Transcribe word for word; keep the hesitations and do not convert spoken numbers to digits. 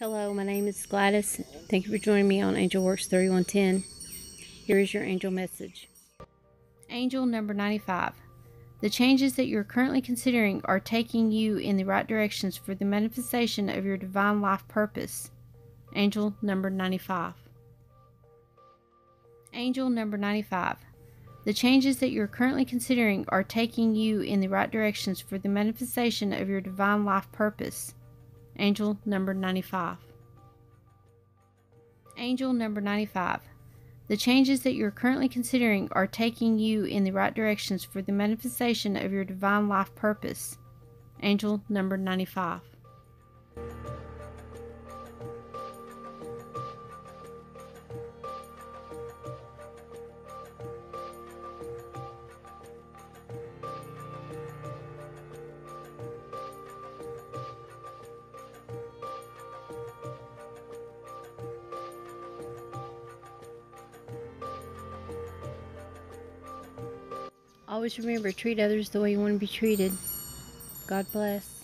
Hello, my name is Gladys. Thank you for joining me on Angel Works thirty-one ten. Here is your angel message. Angel number ninety-five. The changes that you're currently considering are taking you in the right directions for the manifestation of your divine life purpose. Angel number ninety-five. Angel number ninety-five. The changes that you're currently considering are taking you in the right directions for the manifestation of your divine life purpose. Angel number ninety-five. Angel number ninety-five. The changes that you're currently considering are taking you in the right directions for the manifestation of your divine life purpose. Angel number ninety-five. Always remember, treat others the way you want to be treated. God bless.